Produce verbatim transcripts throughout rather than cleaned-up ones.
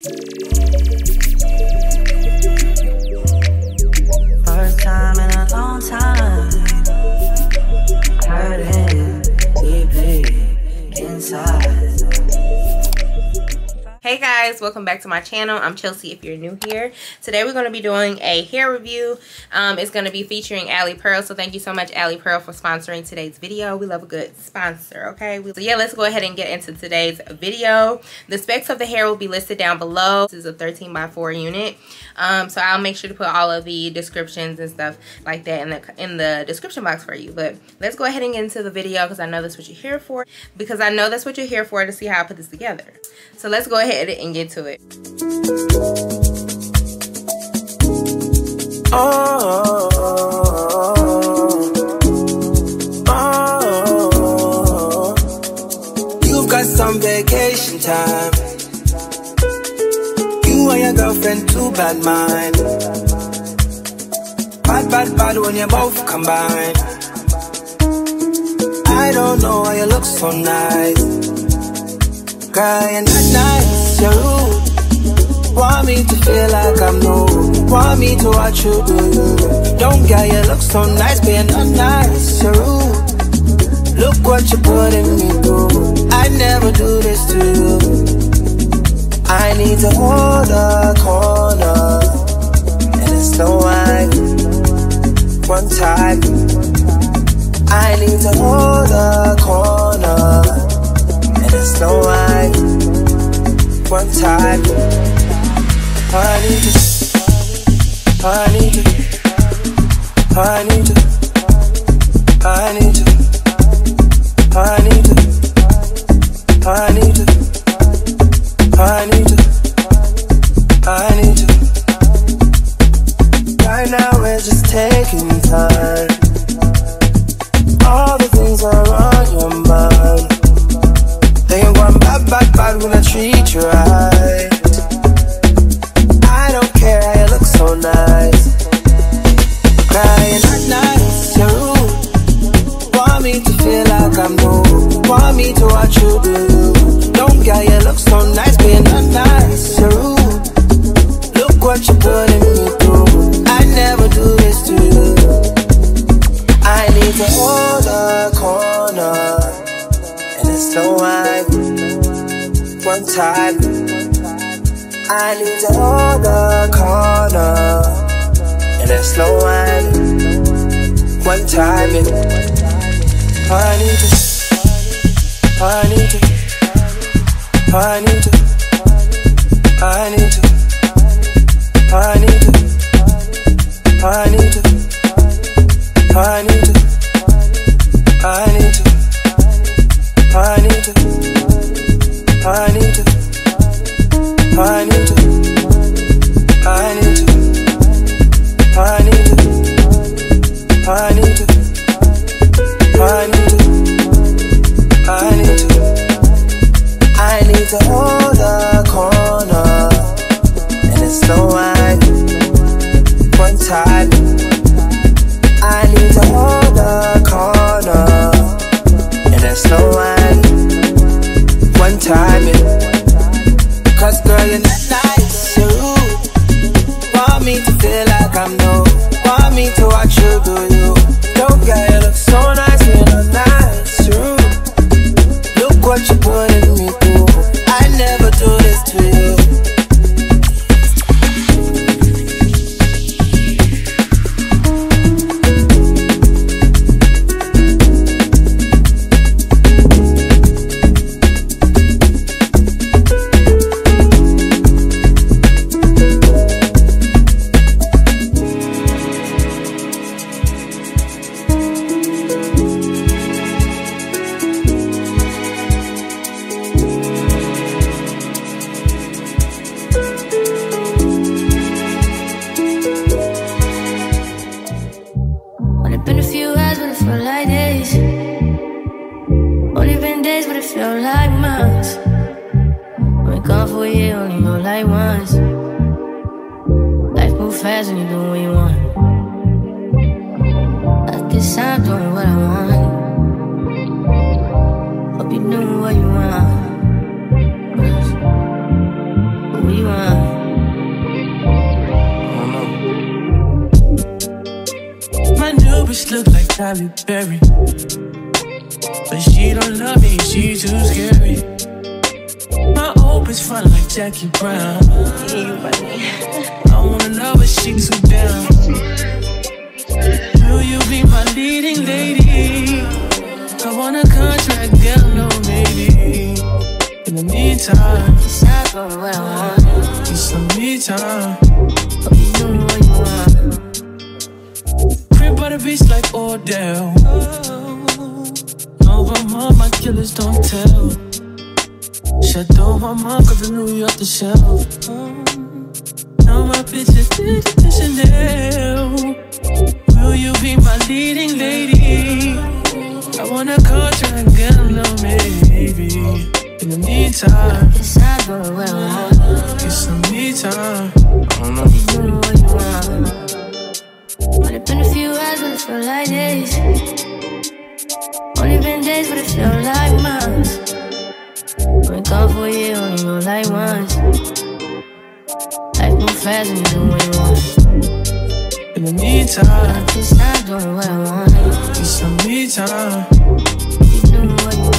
First time in a long time, hurting deeply inside. Hey guys, welcome back to my channel. I'm Chelsea if you're new here. Today we're going to be doing a hair review. Um, it's going to be featuring Alipearl. So thank you so much, Alipearl, for sponsoring today's video. We love a good sponsor, okay? So yeah, let's go ahead and get into today's video. The specs of the hair will be listed down below. This is a thirteen by four unit. Um, so I'll make sure to put all of the descriptions and stuff like that in the, in the description box for you. But let's go ahead and get into the video because I know that's what you're here for. Because I know that's what you're here for, to see how I put this together. So let's go ahead and get to it. Oh, oh, oh. You've got some vacation time. You and your girlfriend, two bad mind. Bad, bad, bad when you both combine. I don't know why you look so nice. Girl, you're not nice. Want me to feel like I'm new. Want me to watch you do you. Don't get you look so nice, but you're not nice, you're rude. Look what you're putting me through. I never do this to you. I need to hold a corner, and it's no wine. One time. I need to hold a corner, and it's no wine. One time, I need you, I need you, I need you, I need you, I need you, I need you, I need you, I need you. Right now we're just taking time. All the things are on your mind. They ain't one bad, bad, bad when I treat you right. I don't care how you look so nice. Crying at night, you're rude. Want me to feel like I'm new. Want me to watch you do. Don't care you look so nice, but you're not nice, you're rude. Look what you're putting me through. I never do this to you. I need to hold a corner. So I, one time, I need to hold the corner, and a slow wine, one time, and I need you, I need you, I need you, I need you, I need you, I need you, I need you, I need you. I need you, I need you, I need you, I need you, I need you, I need you, I need you, I need you, I need to hold the corner, and it's so wide, one time, I need to hold the corner, and it's so wide. One time, yeah. Cause girl, you're not nice, you're rude. Want me to feel like I'm new. Want me to watch you do you. Don't care, you look so nice, you're not nice, you're rude. Look what you're putting me through. I never do this to you. Fast when you do what you want. I guess I'm doing what I want. Hope you do what you want. What you want. My new bitch look like Alipearl, but she don't love me, she too scary. My old bitch fun like Jackie Brown. I wanna know but she too down. Will you be my leading lady? I wanna contract, girl, no maybe. In the meantime, it's not going around. Just some me time. I'll be doing what you want. Crib by the beach like Odell. No, my mom, my killers don't tell. Shut down my mom, cause I knew you off the shelf. Now my bitch is Chanel. Will you be my leading lady? I wanna call you and get a little baby. In the meantime, it's not going well. Get some me time. I don't know if you're doing what you want. Only been a few hours, but it feel like days. Only been days, but it feel like months. Only gone for a year, only go like once. Life move fast and you do what you want. In the meantime, it's not going well. It's some me time. You do what you want.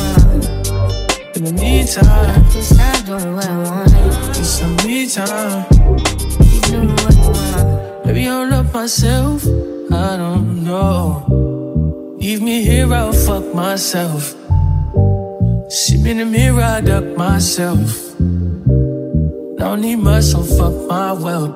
In the meantime, it's not going well. It's some me time. You do what you want. Maybe I love myself, I don't know. Leave me here, I'll fuck myself. See me in the mirror, I duck myself. Don't need much, so fuck my wealth.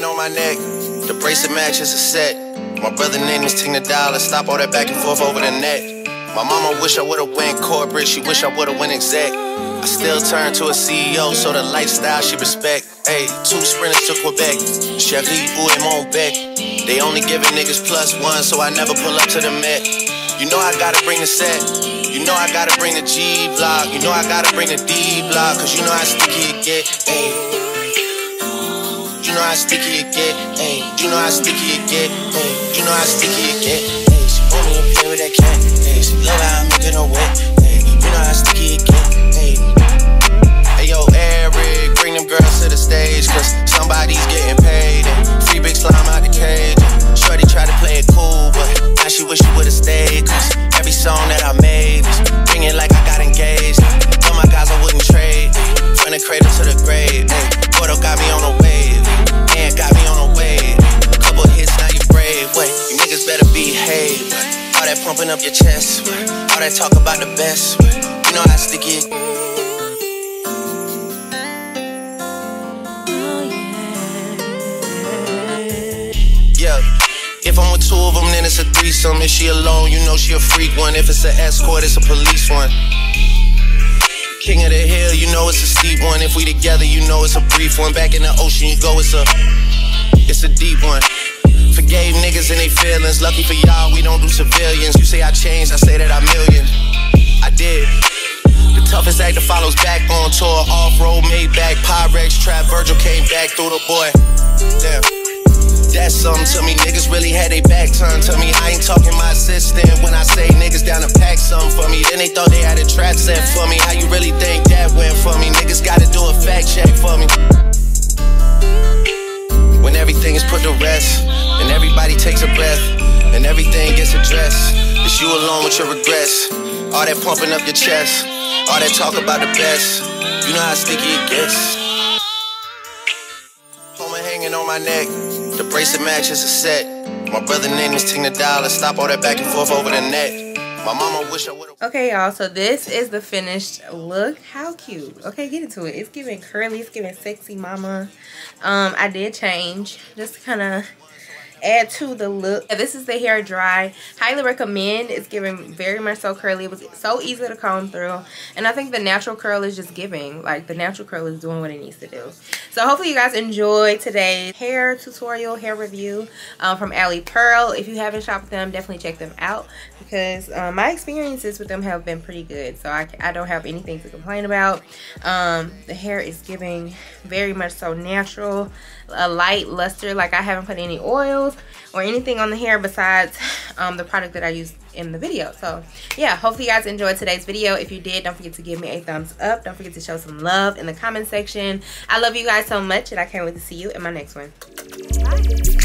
On my neck, the bracelet matches a set. My brother name is Tina Dollar. Stop all that back and forth over the net. My mama wish I would've went corporate. She wish I would've went exec. I still turn to a C E O, so the lifestyle she respect. Ayy, two sprinters to Quebec, Chevy, Ou, and Montbec. They only giving niggas plus one, so I never pull up to the Met. You know I gotta bring the set, you know I gotta bring the G-block, you know I gotta bring the D-block, cause you know how sticky it get, ayy. You know how sticky it get, ayy. You know how sticky it get, ayy. You know how sticky it get, ayy. She want me to play with that cat, ayy. She love how I'm making her wet, ayy. You know how sticky it get, ayy. Ayo, Eric, bring them girls to the stage, cause somebody's getting paid, and free big slime out the cage. And shorty tried to play it cool, but now she wish she would've stayed, cause every song that I made is bringing like I got engaged. All my guys I wouldn't trade, ayy. From the cradle to the grave, ayy. Porto got me on a wave. Got me on a wave. Couple hits, now you brave. Wait, you niggas better behave. All that pumping up your chest. All that talk about the best. You know how sticky it. Yeah. If I'm with two of them, then it's a threesome. If she alone, you know she a freak one. If it's an escort, it's a police one. King of the hill, you know it's a steep one. If we together, you know it's a brief one. Back in the ocean, you go, it's a, it's a deep one. Forgave niggas and they feelings. Lucky for y'all, we don't do civilians. You say I changed, I say that I million. I did. The toughest act that follows back on tour. Off-road, Maybach, Pyrex, Trap, Virgil came back through the boy. Damn. That's something to me, niggas really had they back turned to me. I ain't talking my assistant when I say niggas down to pack something for me. Then they thought they had a trap set for me. How you really think that went for me? Niggas gotta do a fact check for me. When everything is put to rest, and everybody takes a breath, and everything gets addressed, it's you alone with your regrets. All that pumping up your chest, all that talk about the best. You know how sticky it gets. Homa hanging on my neck. The bracelet match is a set. My brother name is Tina Dollar. Stop all that back and forth over the net. My mama wish I would've. Okay, y'all, so this is the finished look. How cute. Okay, get into it. It's giving curly. It's giving sexy mama. Um, I did change. Just to kind of add to the look. Yeah, this is the hair dry. Highly recommend. It's giving very much so curly. It was so easy to comb through. And I think the natural curl is just giving. Like, the natural curl is doing what it needs to do. So hopefully you guys enjoyed today's hair tutorial, hair review um, from Alipearl. If you haven't shopped with them, definitely check them out, because um, my experiences with them have been pretty good. So I, I don't have anything to complain about. Um, the hair is giving very much so natural, a light luster. Like, I haven't put any oil or anything on the hair besides um, the product that I used in the video. So yeah, hopefully you guys enjoyed today's video. If you did, don't forget to give me a thumbs up. Don't forget to show some love in the comment section. I love you guys so much, and I can't wait to see you in my next one. Bye.